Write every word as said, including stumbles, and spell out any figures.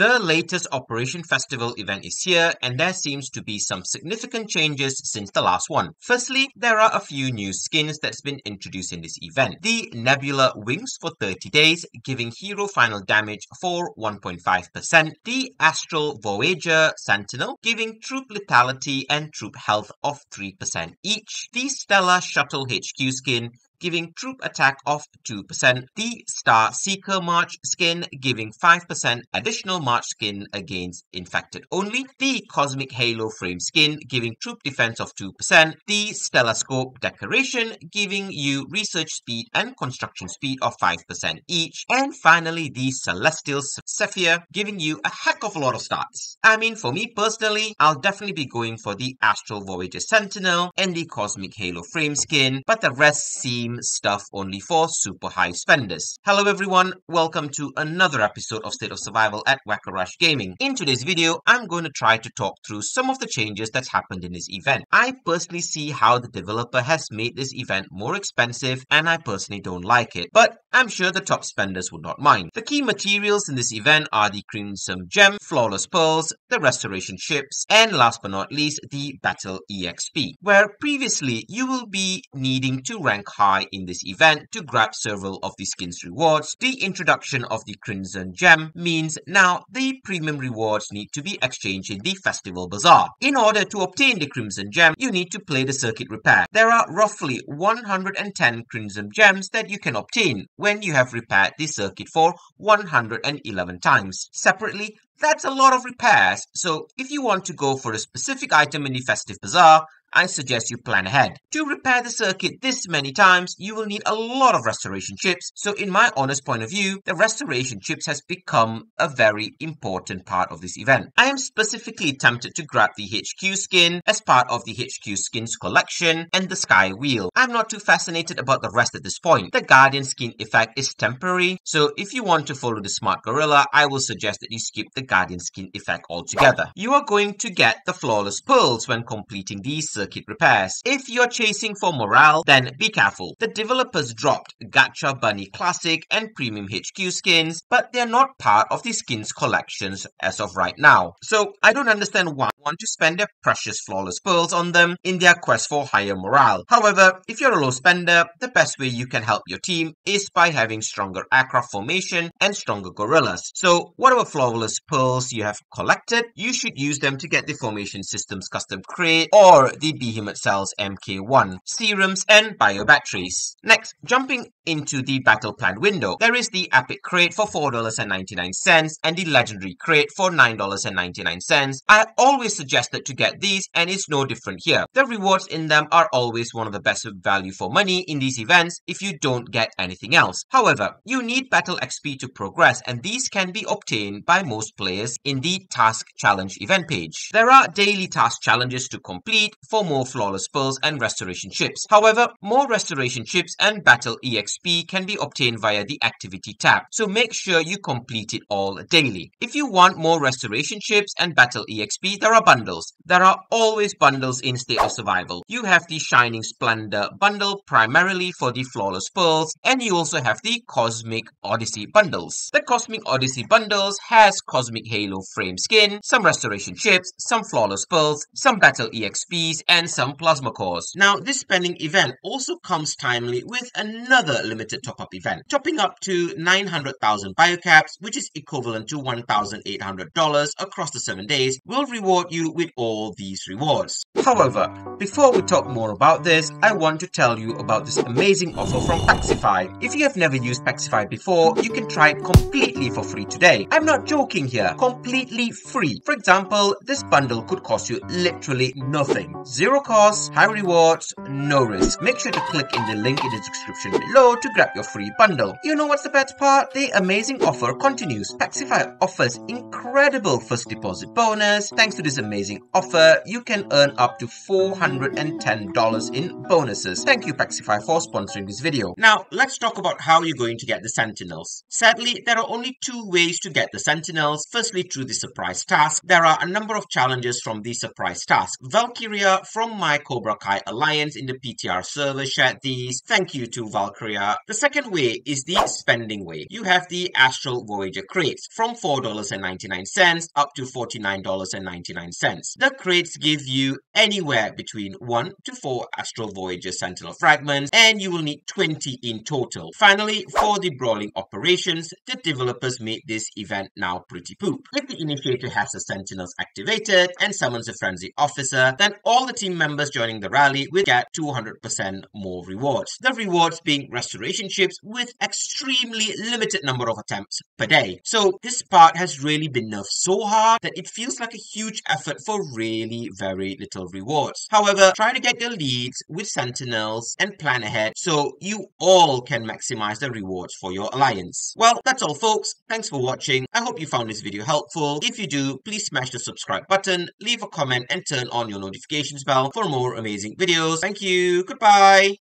The latest Operation Festival event is here, and there seems to be some significant changes since the last one. Firstly, there are a few new skins that's been introduced in this event. The Nebula Wings for thirty days, giving hero final damage for one point five percent. The Astral Voyager Sentinel, giving troop lethality and troop health of three percent each. The Stella Shuttle H Q skin, giving troop attack of two percent, the Star Seeker March skin giving five percent additional March skin against infected only, the Cosmic Halo Frame skin giving troop defense of two percent, the Stelloscope Decoration giving you research speed and construction speed of five percent each, and finally the Celestial Sephir giving you a heck of a lot of stats. I mean, for me personally, I'll definitely be going for the Astral Voyager Sentinel and the Cosmic Halo Frame skin, but the rest seems stuff only for super high spenders. Hello everyone, welcome to another episode of State of Survival at WackoRash Gaming. In today's video, I'm going to try to talk through some of the changes that's happened in this event. I personally see how the developer has made this event more expensive, and I personally don't like it, but I'm sure the top spenders would not mind. The key materials in this event are the Crimson Gem, Flawless Pearls, the Restoration Ships, and last but not least, the Battle E X P, where previously you will be needing to rank high in this event to grab several of the skins rewards. The introduction of the Crimson Gem means now the premium rewards need to be exchanged in the Festival Bazaar. In order to obtain the Crimson Gem, you need to play the circuit repair. There are roughly one hundred ten Crimson Gems that you can obtain when you have repaired the circuit for one hundred eleven times. Separately, that's a lot of repairs, so if you want to go for a specific item in the Festive Bazaar, I suggest you plan ahead. To repair the circuit this many times, you will need a lot of restoration chips, so in my honest point of view, the restoration chips has become a very important part of this event. I am specifically tempted to grab the H Q skin as part of the H Q skins collection and the Sky Wheel. I'm not too fascinated about the rest at this point. The Guardian skin effect is temporary, so if you want to follow the Smart Gorilla, I will suggest that you skip the Guardian skin effect altogether. You are going to get the Flawless Pearls when completing these circuit repairs. If you're chasing for morale, then be careful. The developers dropped Gacha Bunny Classic and Premium H Q skins, but they're not part of the skins collections as of right now. So I don't understand why they want to spend their precious Flawless Pearls on them in their quest for higher morale. However, if you're a low spender, the best way you can help your team is by having stronger aircraft formation and stronger gorillas. So whatever Flawless Pearls you have collected, you should use them to get the Formation Systems Custom Crate or the Behemoth Cells M K one, serums and biobatteries. Next, jumping into the battle plan window, there is the epic crate for four dollars and ninety-nine cents and the legendary crate for nine dollars and ninety-nine cents. I always suggested to get these, and it's no different here. The rewards in them are always one of the best value for money in these events if you don't get anything else. However, you need battle X P to progress, and these can be obtained by most players in the task challenge event page. There are daily task challenges to complete for more Flawless Pearls and Restoration Ships. However, more Restoration Ships and Battle E X P can be obtained via the Activity tab, so make sure you complete it all daily. If you want more Restoration Ships and Battle E X P, there are bundles. There are always bundles in State of Survival. You have the Shining Splendor Bundle primarily for the Flawless Pearls, and you also have the Cosmic Odyssey Bundles. The Cosmic Odyssey Bundles has Cosmic Halo Frame skin, some Restoration Ships, some Flawless Pearls, some Battle E X Ps, and some plasma cores. Now, this spending event also comes timely with another limited top-up event, topping up to nine hundred thousand biocaps, which is equivalent to one thousand eight hundred dollars across the seven days, will reward you with all these rewards. However, before we talk more about this, I want to tell you about this amazing offer from Packsify. If you have never used Packsify before, you can try it completely for free today. I'm not joking here, completely free. For example, this bundle could cost you literally nothing. Zero cost, high rewards, no risk. Make sure to click in the link in the description below to grab your free bundle. You know what's the best part? The amazing offer continues. Packsify offers incredible first deposit bonus. Thanks to this amazing offer, you can earn up to four hundred ten dollars in bonuses. Thank you, Packsify, for sponsoring this video. Now, let's talk about how you're going to get the Sentinels. Sadly, there are only two ways to get the Sentinels. Firstly, through the surprise task. There are a number of challenges from the surprise task. Valkyria, from my Cobra Kai Alliance in the P T R server shared these. Thank you to Valkyria. The second way is the spending way. You have the Astral Voyager crates from four dollars and ninety-nine cents up to forty-nine dollars and ninety-nine cents. The crates give you anywhere between one to four Astral Voyager Sentinel fragments, and you will need twenty in total. Finally, for the brawling operations, the developers made this event now pretty poop. If the initiator has the Sentinels activated and summons a Frenzy Officer, then all the team members joining the rally will get two hundred percent more rewards. The rewards being Restoration Ships with extremely limited number of attempts per day. So this part has really been nerfed so hard that it feels like a huge effort for really very little rewards. However, try to get your leads with Sentinels and plan ahead so you all can maximize the rewards for your alliance. Well, that's all folks. Thanks for watching. I hope you found this video helpful. If you do, please smash the subscribe button, leave a comment and turn on your notifications bell for more amazing videos. Thank you. Goodbye.